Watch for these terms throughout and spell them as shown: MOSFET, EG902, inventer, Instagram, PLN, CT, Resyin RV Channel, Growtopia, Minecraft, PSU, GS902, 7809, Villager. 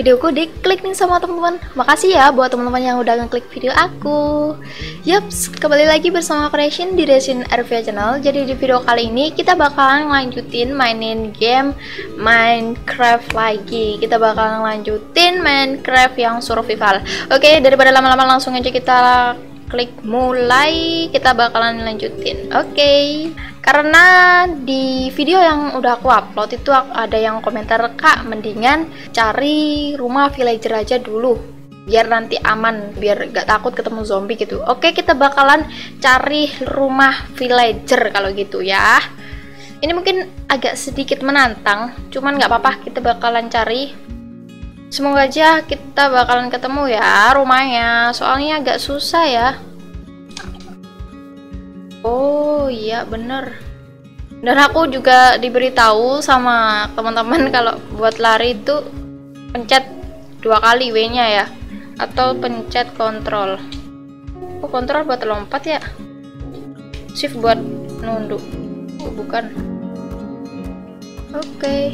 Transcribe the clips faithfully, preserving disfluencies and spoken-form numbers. videoku diklik nih sama teman-teman. Makasih ya buat teman-teman yang udah ngeklik video aku. Yups, kembali lagi bersama Resyin di Resyin R V Channel. Jadi di video kali ini kita bakalan lanjutin mainin game Minecraft lagi. Kita bakalan lanjutin Minecraft yang survival. Oke, daripada lama-lama langsung aja kita klik mulai, kita bakalan lanjutin. Oke, okay. Karena di video yang udah aku upload itu ada yang komentar, "Kak, mendingan cari rumah villager aja dulu biar nanti aman, biar gak takut ketemu zombie gitu." Oke, okay, kita bakalan cari rumah villager kalau gitu ya. Ini mungkin agak sedikit menantang, cuman gak apa-apa, kita bakalan cari. Semoga aja kita bakalan ketemu ya rumahnya, soalnya agak susah ya. Oh iya bener. Dan aku juga diberitahu sama teman-teman kalau buat lari itu pencet dua kali W-nya ya, atau pencet kontrol. Oh kontrol buat lompat ya, shift buat nunduk. Oh bukan. Oke. Okay.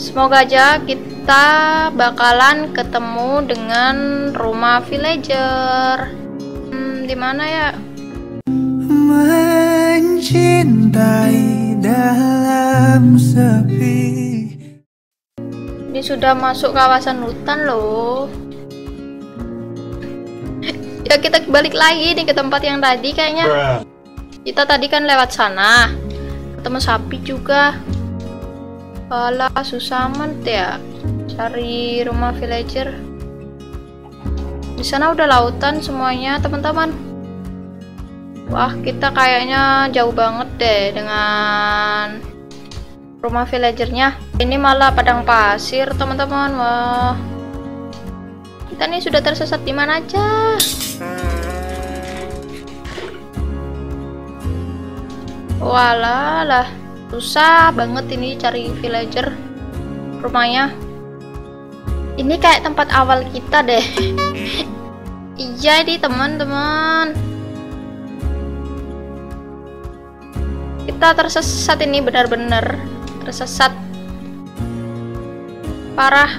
Semoga aja kita bakalan ketemu dengan rumah villager. Hmm, di mana ya? Mencintai dalam sepi. Ini sudah masuk kawasan hutan loh. Ya kita balik lagi nih ke tempat yang tadi kayaknya. Bruh. Kita tadi kan lewat sana. Ketemu sapi juga. Alah, susah amat ya cari rumah villager. Di sana udah lautan semuanya, teman-teman. Wah, kita kayaknya jauh banget deh dengan rumah villagernya. Ini malah padang pasir, teman-teman. Wah, kita nih sudah tersesat di mana aja. Walah lah. Susah banget ini cari villager rumahnya. Ini kayak tempat awal kita deh. Iya nih teman-teman, kita tersesat ini, benar-benar tersesat parah.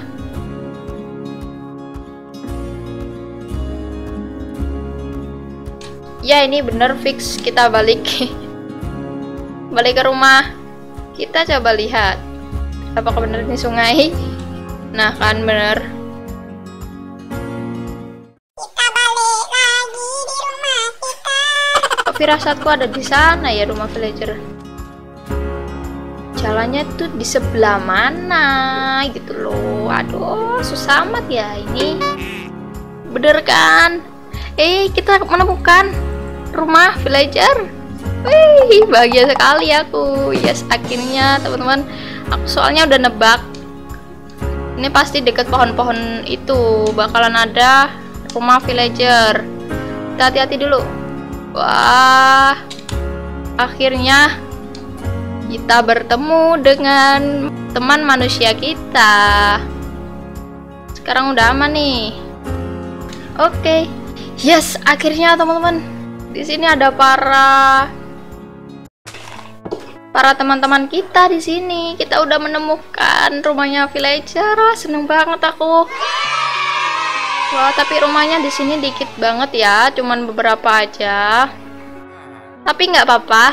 Ya ini bener fix kita balik balik ke rumah. Kita coba lihat apakah benar ini sungai. Nah kan benar. Kita balik lagi di rumah kita. Firasatku ada di sana ya rumah villager. Jalannya tuh di sebelah mana gitu loh. Aduh susah amat ya ini. Bener kan? Eh kita menemukan rumah villager. Wih, bahagia sekali aku. Yes, akhirnya teman-teman. Aku soalnya udah nebak. Ini pasti dekat pohon-pohon itu bakalan ada rumah villager. Kita hati-hati dulu. Wah. Akhirnya kita bertemu dengan teman manusia kita. Sekarang udah aman nih. Oke. Okay. Yes, akhirnya teman-teman. Di sini ada para Para teman-teman kita di sini. Kita udah menemukan rumahnya villager. Wah, seneng banget aku. Wah, tapi rumahnya di sini dikit banget ya, cuman beberapa aja. Tapi nggak apa-apa.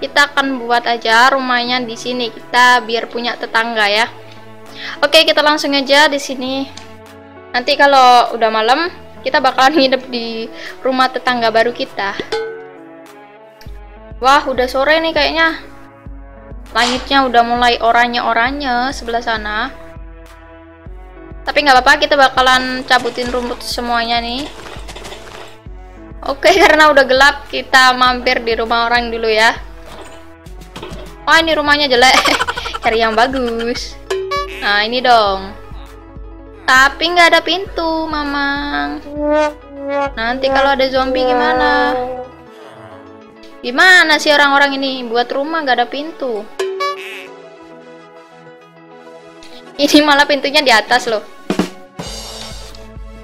Kita akan buat aja rumahnya di sini. Kita biar punya tetangga ya. Oke, kita langsung aja di sini. Nanti kalau udah malam, kita bakalan nginep di rumah tetangga baru kita. Wah, udah sore nih kayaknya. Langitnya udah mulai oranye-oranye sebelah sana. Tapi nggak apa-apa, kita bakalan cabutin rumput semuanya nih. Oke, karena udah gelap, kita mampir di rumah orang dulu ya. Wah, ini rumahnya jelek. Cari yang bagus. Nah, ini dong. Tapi nggak ada pintu, Mamang. Nanti kalau ada zombie gimana? Gimana sih orang-orang ini buat rumah nggak ada pintu? Ini malah pintunya di atas loh.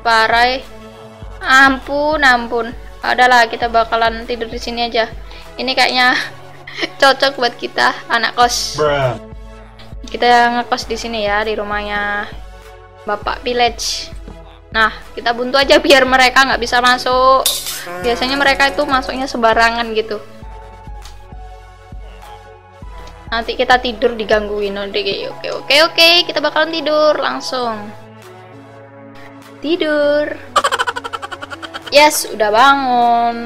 Parai. Ampun, ampun. Udahlah, kita bakalan tidur di sini aja. Ini kayaknya cocok buat kita anak kos. Bruh. Kita ngekos di sini ya, di rumahnya Bapak Village. Nah, kita buntu aja biar mereka nggak bisa masuk. Biasanya mereka itu masuknya sembarangan gitu. Nanti kita tidur digangguin. Oke, oke, oke, oke. Kita bakalan tidur langsung. Tidur. Yes, udah bangun.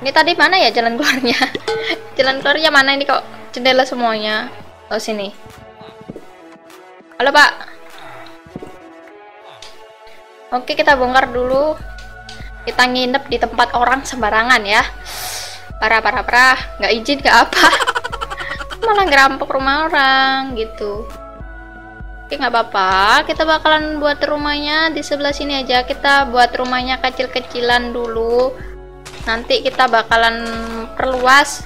Ini tadi mana ya jalan keluarnya? Jalan keluarnya mana ini kok? Jendela semuanya. Oh, sini. Halo, Pak. Oke, kita bongkar dulu. Kita nginep di tempat orang sembarangan ya. Parah, parah, parah. Nggak izin, nggak apa. Malah ngerampok rumah orang, gitu. Oke, nggak apa-apa. Kita bakalan buat rumahnya di sebelah sini aja. Kita buat rumahnya kecil-kecilan dulu. Nanti kita bakalan perluas.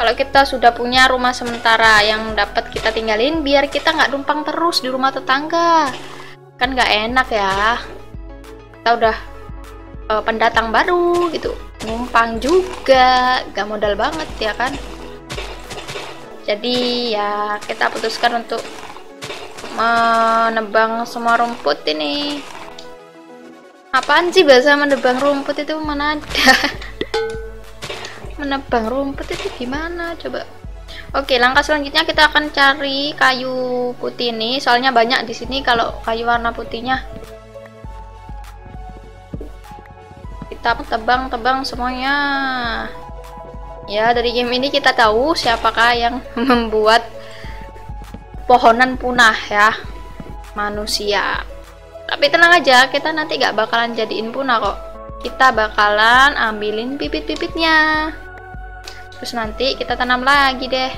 Kalau kita sudah punya rumah sementara yang dapat kita tinggalin, biar kita nggak numpang terus di rumah tetangga. Kan nggak enak ya. Kita udah uh, pendatang baru, gitu. Numpang juga, gak modal banget ya kan. Jadi ya kita putuskan untuk menebang semua rumput ini. Apaan sih bahasa menebang rumput itu, mana ada? Menebang rumput itu gimana coba? Oke, langkah selanjutnya kita akan cari kayu putih ini. Soalnya banyak di sini kalau kayu warna putihnya. Kita tebang-tebang semuanya ya. Dari game ini kita tahu siapakah yang membuat pohonan punah ya, manusia. Tapi tenang aja, kita nanti gak bakalan jadiin punah kok. Kita bakalan ambilin bibit-bibitnya, terus nanti kita tanam lagi deh.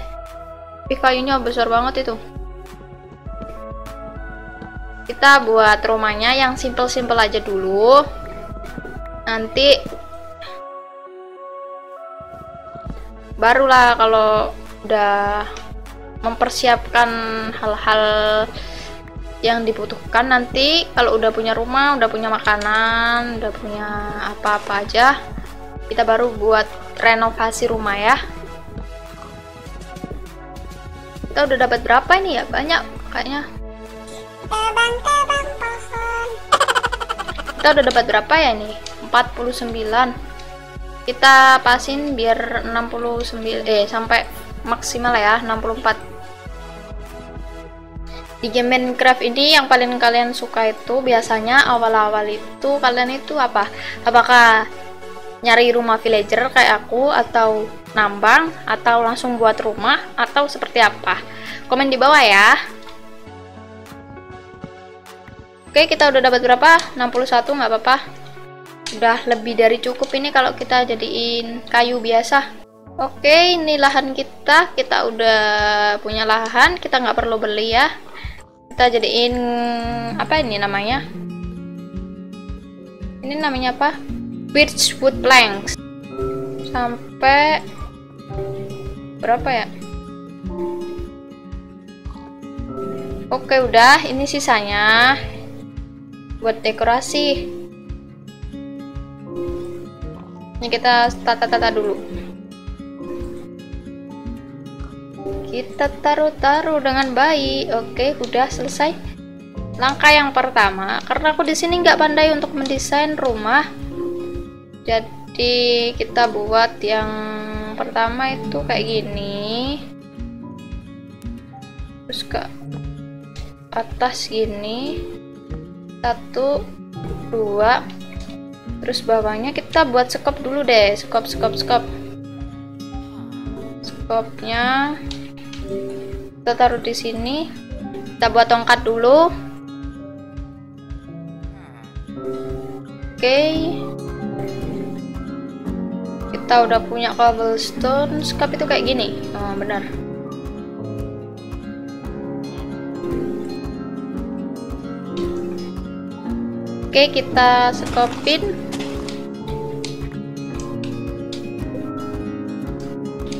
Tapi kayunya besar banget itu. Kita buat rumahnya yang simple-simple aja dulu. Nanti barulah kalau udah mempersiapkan hal-hal yang dibutuhkan, nanti kalau udah punya rumah, udah punya makanan, udah punya apa-apa aja, kita baru buat renovasi rumah ya. Kita udah dapat berapa ini ya? Banyak kayaknya. Tebang-tebang pohon. Kita udah dapat berapa ya nih? empat puluh sembilan. Kita pasin biar enam puluh sembilan eh sampai maksimal ya, enam puluh empat. Di game Minecraft ini yang paling kalian suka itu biasanya awal-awal itu kalian itu apa? Apakah nyari rumah villager kayak aku, atau nambang, atau langsung buat rumah, atau seperti apa? Komen di bawah ya. Oke, kita udah dapat berapa? enam puluh satu, nggak apa-apa. Udah lebih dari cukup ini kalau kita jadiin kayu biasa. Oke, ini lahan kita. Kita udah punya lahan, kita nggak perlu beli ya. Kita jadiin apa ini namanya? Ini namanya apa? Birchwood planks. Sampai berapa ya? Oke, udah. Ini sisanya buat dekorasi. Ini kita tata-tata dulu. Kita taruh-taruh dengan baik. Oke, udah selesai. Langkah yang pertama, karena aku di sini nggak pandai untuk mendesain rumah, jadi kita buat yang pertama itu kayak gini. Terus ke atas gini. Satu, dua. Terus bawahnya kita buat skop dulu deh. Skop, skop, skop. Skopnya kita taruh di sini. Kita buat tongkat dulu. Oke. Okay. Kita udah punya cobblestone. Skop itu kayak gini. Oh, benar. Oke, okay, kita skopin.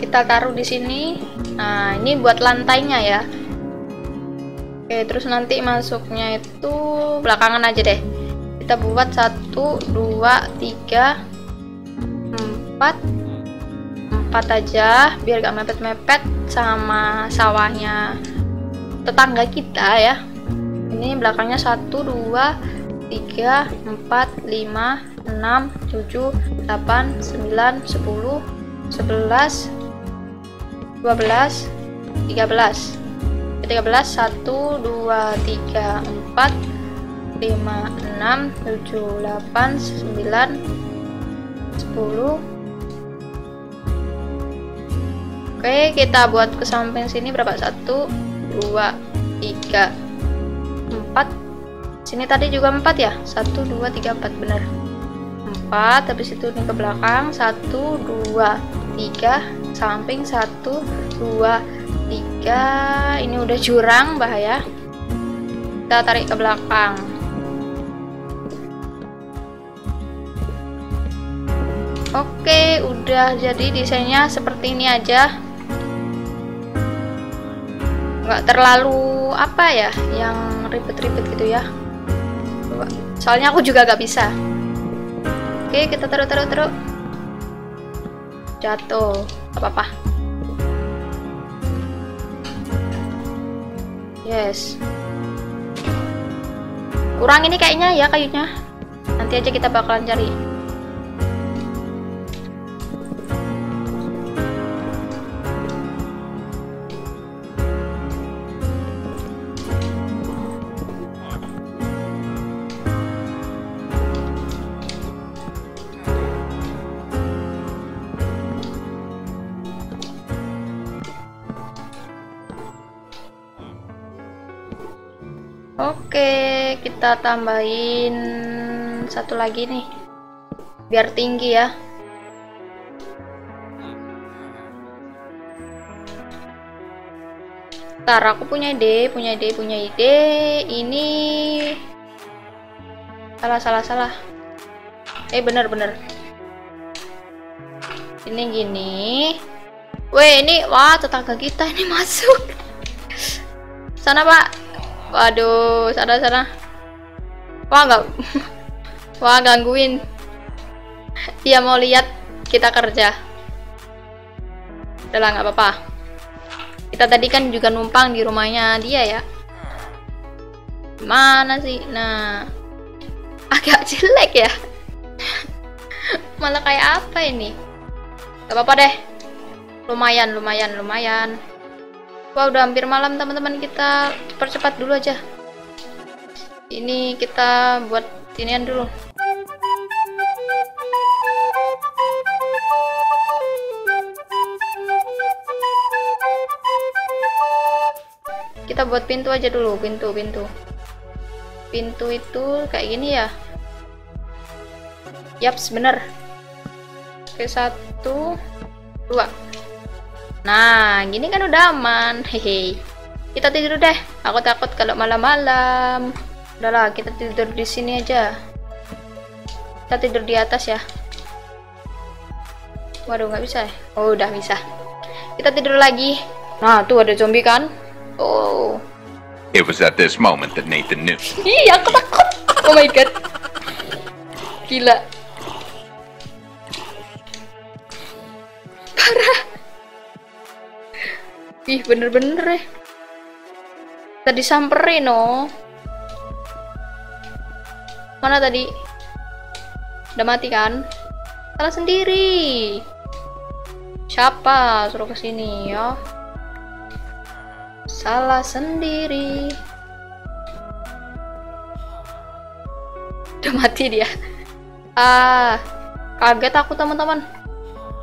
Kita taruh di sini. Nah, ini buat lantainya ya. Oke, terus nanti masuknya itu belakangan aja deh. Kita buat satu, dua, tiga, empat, rapat aja biar gak mepet-mepet sama sawahnya tetangga kita ya. Ini belakangnya satu, dua, tiga, empat, lima, enam, tujuh, delapan, sembilan, sepuluh, sebelas, dua belas, tiga belas. tiga belas, satu, dua, tiga, empat, lima, enam, tujuh, delapan, sembilan, sepuluh. Oke, kita buat ke samping sini berapa? satu, dua, tiga, empat. Sini tadi juga empat ya? satu, dua, tiga, empat, benar. empat, habis itu ini ke belakang. satu, dua, tiga, samping. satu, dua, tiga. Ini udah jurang, bahaya. Kita tarik ke belakang. Oke, udah jadi desainnya seperti ini aja. Nggak terlalu apa ya yang ribet-ribet gitu ya, soalnya aku juga nggak bisa. Oke, kita taruh-taruh-taruh, jatuh apa-apa. Yes, kurang ini kayaknya ya kayunya, nanti aja kita bakalan cari. Oke, kita tambahin satu lagi nih biar tinggi ya. Ntar aku punya ide, punya ide, punya ide. Ini salah, salah, salah. Eh, bener, bener. Ini gini. Weh, ini wah tetangga kita ini masuk. Sana Pak. Waduh, sana-sana. Wah, nggak, wah gangguin. Dia mau lihat kita kerja. Udah lah, nggak apa-apa. Kita tadi kan juga numpang di rumahnya dia ya. Mana sih? Nah, agak jelek ya. Malah kayak apa ini? Gak apa-apa deh. Lumayan, lumayan, lumayan. Wah, udah hampir malam teman-teman, kita percepat dulu aja. Ini kita buat inian dulu. Kita buat pintu aja dulu, pintu, pintu. Pintu itu kayak gini ya. Yaps, bener. Oke, satu, dua. Nah, gini kan udah aman. Hehe. Kita tidur deh. Aku takut kalau malam-malam. Udahlah, kita tidur di sini aja. Kita tidur di atas ya. Waduh, nggak bisa. Oh, udah bisa. Kita tidur lagi. Nah, tuh ada zombie kan? Oh. It was at this moment that Nathan knew. Ih, aku takut. Oh my god. Gila. Parah. Ih, bener-bener eh. Kita disamperin, oh. Mana tadi? Udah mati kan? Salah sendiri. Siapa suruh kesini ya? Salah sendiri. Udah mati dia. Ah, kaget aku teman-teman.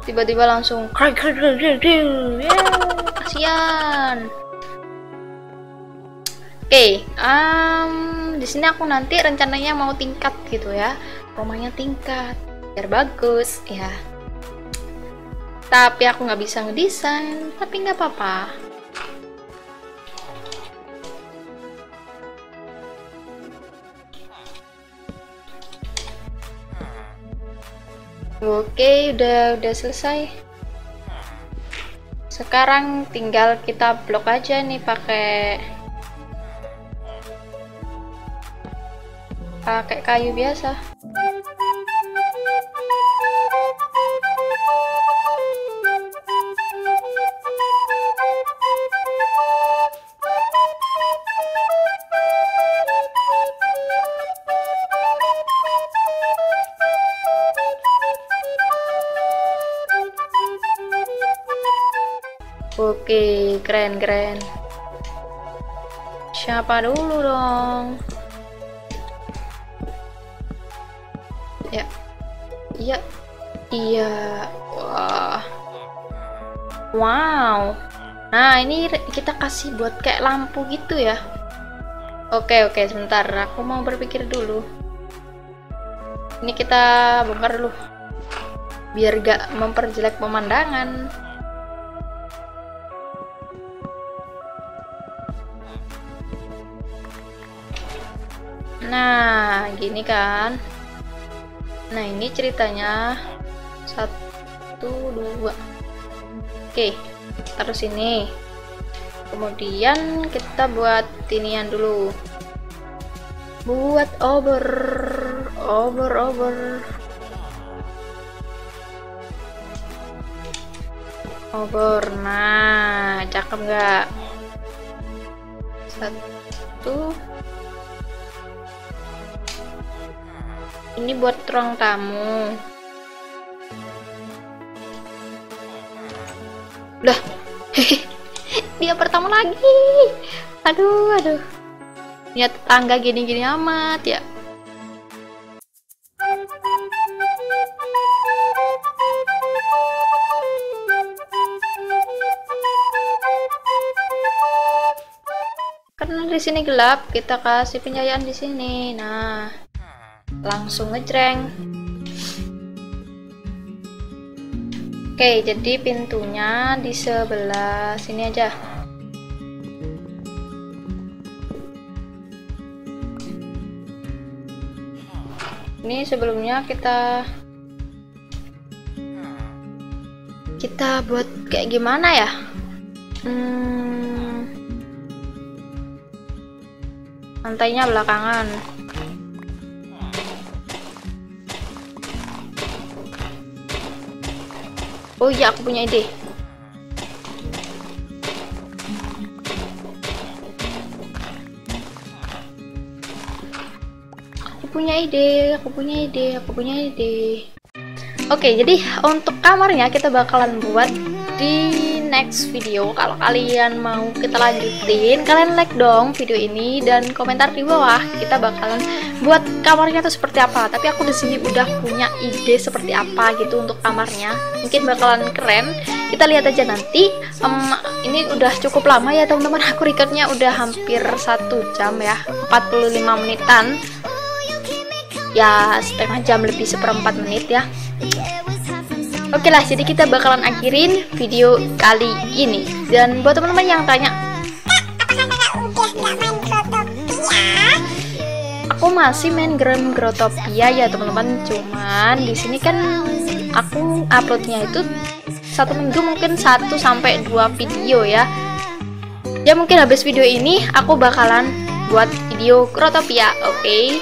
Tiba-tiba langsung krik krik krik krik. Kasihan. Oke, okay, um, di sini aku nanti rencananya mau tingkat gitu ya, rumahnya tingkat biar bagus ya. Tapi aku nggak bisa ngedesain, tapi nggak apa-apa. Oke, okay, udah udah selesai. Sekarang tinggal kita blok aja nih pakai pakai kayu biasa. Oke, keren-keren. Siapa dulu dong? Ya. Iya. Iya. Wah. Wow. Nah, ini kita kasih buat kayak lampu gitu ya. Oke, oke, sebentar. Aku mau berpikir dulu. Ini kita bongkar dulu. Biar gak memperjelek pemandangan. Nah, gini kan. Nah, ini ceritanya. Satu, dua. Oke, taruh sini. Kemudian kita buat tinian dulu, buat over over over over. Nah, cakep nggak? Satu, ini buat ruang tamu. Udah. Dia pertama lagi. Aduh, aduh. Lihat tetangga gini-gini amat ya. Karena di sini gelap, kita kasih pencahayaan di sini. Nah, langsung ngejreng. Oke, jadi pintunya di sebelah sini aja. Ini sebelumnya kita kita buat kayak gimana ya? Hmm, lantainya belakangan. Oh iya, aku punya ide. Aku punya ide, aku punya ide, aku punya ide. Oke, jadi untuk kamarnya kita bakalan buat di next video. Kalau kalian mau kita lanjutin, kalian like dong video ini dan komentar di bawah. Kita bakalan buat kamarnya tuh seperti apa, tapi aku di sini udah punya ide seperti apa gitu untuk kamarnya, mungkin bakalan keren. Kita lihat aja nanti. Um, ini udah cukup lama ya teman-teman, aku recordnya udah hampir satu jam ya, empat puluh lima menitan ya, setengah jam lebih seperempat menit ya. Oke lah, jadi kita bakalan akhirin video kali ini. Dan buat teman-teman yang tanya, aku masih main game Growtopia ya teman-teman, cuman di sini kan aku uploadnya itu satu minggu mungkin satu sampai dua video ya. Ya mungkin habis video ini aku bakalan buat video Growtopia, oke? Okay?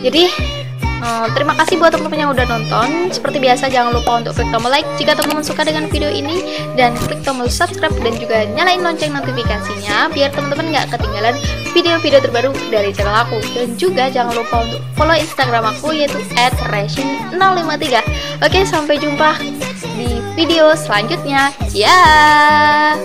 Jadi eh, terima kasih buat teman-teman yang udah nonton. Seperti biasa jangan lupa untuk klik tombol like jika teman-teman suka dengan video ini, dan klik tombol subscribe dan juga nyalain lonceng notifikasinya biar teman-teman nggak ketinggalan video-video terbaru dari channel aku. Dan juga jangan lupa untuk follow Instagram aku yaitu at resyin nol lima tiga. Oke, sampai jumpa di video selanjutnya ya.